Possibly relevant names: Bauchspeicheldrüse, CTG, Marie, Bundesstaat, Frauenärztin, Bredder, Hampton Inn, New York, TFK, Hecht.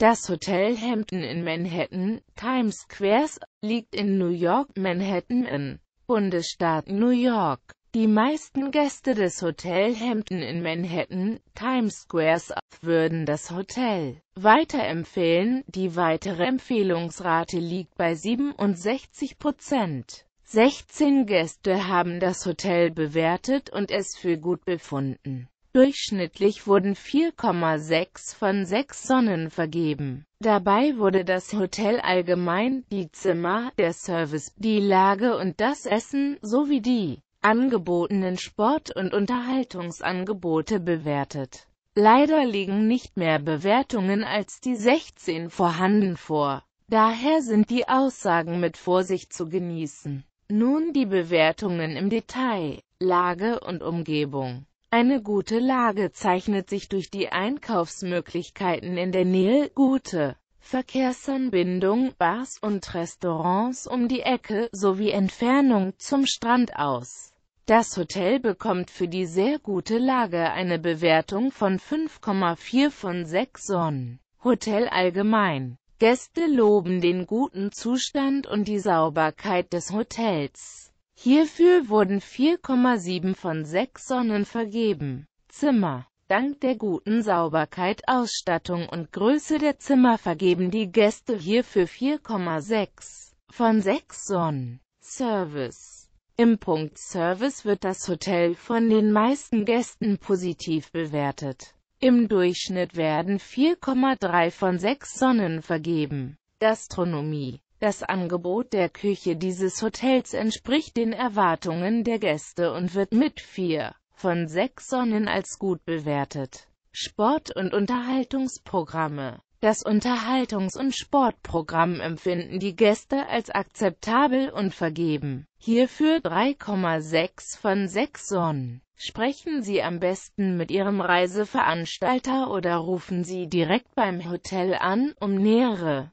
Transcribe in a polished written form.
Das Hotel Hampton in Manhattan, Times Square, liegt in New York, Manhattan im Bundesstaat New York. Die meisten Gäste des Hotel Hampton in Manhattan, Times Square, würden das Hotel weiterempfehlen. Die weitere Empfehlungsrate liegt bei 67%. 16 Gäste haben das Hotel bewertet und es für gut befunden. Durchschnittlich wurden 4,6 von 6 Sonnen vergeben. Dabei wurde das Hotel allgemein, die Zimmer, der Service, die Lage und das Essen sowie die angebotenen Sport- und Unterhaltungsangebote bewertet. Leider liegen nicht mehr Bewertungen als die 16 vorhanden vor. Daher sind die Aussagen mit Vorsicht zu genießen. Nun die Bewertungen im Detail. Lage und Umgebung. Eine gute Lage zeichnet sich durch die Einkaufsmöglichkeiten in der Nähe, gute Verkehrsanbindung, Bars und Restaurants um die Ecke sowie Entfernung zum Strand aus. Das Hotel bekommt für die sehr gute Lage eine Bewertung von 5,4 von 6 Sonnen. Hotel allgemein. Gäste loben den guten Zustand und die Sauberkeit des Hotels. Hierfür wurden 4,7 von 6 Sonnen vergeben. Zimmer. Dank der guten Sauberkeit, Ausstattung und Größe der Zimmer vergeben die Gäste hierfür 4,6 von 6 Sonnen. Service. Im Punkt Service wird das Hotel von den meisten Gästen positiv bewertet. Im Durchschnitt werden 4,3 von 6 Sonnen vergeben. Gastronomie. Das Angebot der Küche dieses Hotels entspricht den Erwartungen der Gäste und wird mit 4 von 6 Sonnen als gut bewertet. Sport- und Unterhaltungsprogramme. Das Unterhaltungs- und Sportprogramm empfinden die Gäste als akzeptabel und vergeben hierfür 3,6 von 6 Sonnen. Sprechen Sie am besten mit Ihrem Reiseveranstalter oder rufen Sie direkt beim Hotel an, um nähere